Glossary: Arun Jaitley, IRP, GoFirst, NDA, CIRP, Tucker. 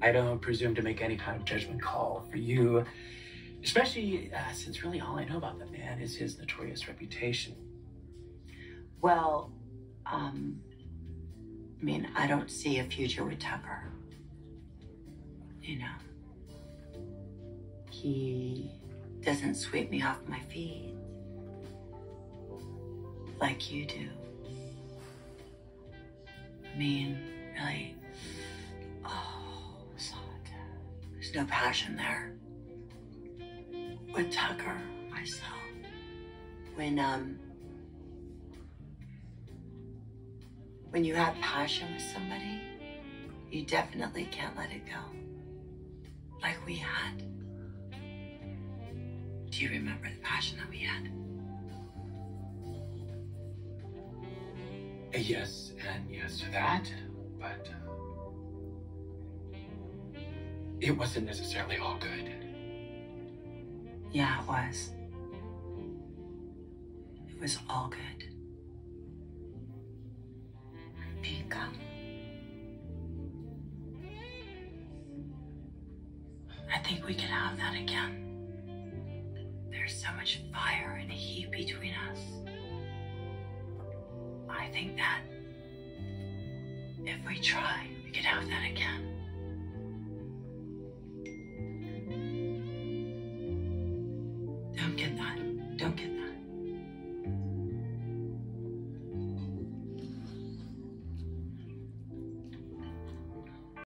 I don't presume to make any kind of judgment call for you, especially since really all I know about the man is his notorious reputation. Well, I mean, I don't see a future with Tucker. You know, he doesn't sweep me off my feet like you do. I mean, really, there's no passion there. With Tucker, I saw when you have passion with somebody, you definitely can't let it go. Like we had. Do you remember the passion that we had? Yes, and yes to that, but it wasn't necessarily all good. Yeah, it was. It was all good. Pika. I think we can have that again. There's so much fire and heat between us. I think that if we try, we could have that again. Don't get that. Don't get that.